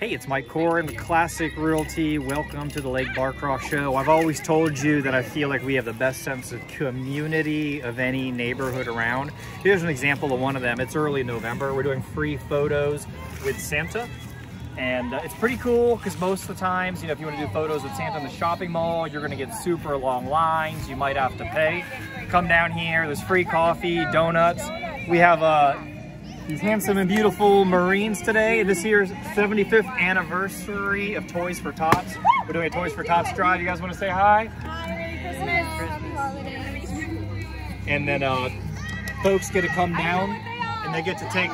Hey, it's Mike Korin with Classic Realty. Welcome to the Lake Barcroft Show. I've always told you that I feel like we have the best sense of community of any neighborhood around. Here's an example of one of them. It's early November. We're doing free photos with Santa. And it's pretty cool because most of the times, if you want to do photos with Santa in the shopping mall, you're going to get super long lines. You might have to pay. Come down here. There's free coffee, donuts. We have these handsome and beautiful Marines today. This year's 75th anniversary of Toys for Tots. We're doing a Toys for Tots drive. You guys want to say hi? Hi, Merry Christmas. Happy holidays. And then folks get to come down and they get to take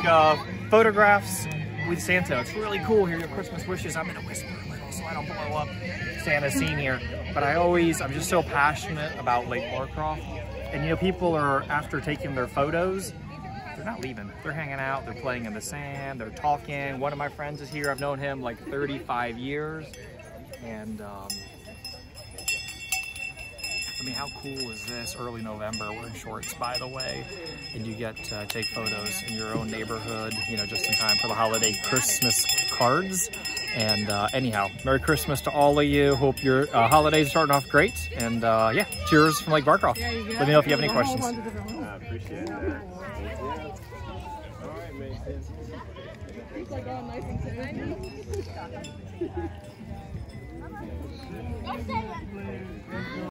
photographs with Santa. It's really cool. Hear your Christmas wishes. I'm going to whisper a little so I don't blow up Santa Senior. But I'm just so passionate about Lake Barcroft. And people are, after taking their photos, they're not leaving. They're hanging out, they're playing in the sand, they're talking. One of my friends is here. I've known him like 35 years. And how cool is this? Early November, we're in shorts, by the way. And you get to take photos in your own neighborhood, just in time for the holiday Christmas cards. And anyhow, Merry Christmas to all of you. Hope your holidays are starting off great. And yeah, cheers from Lake Barcroft. Let me know if you have any questions. I appreciate that. All right, Mason.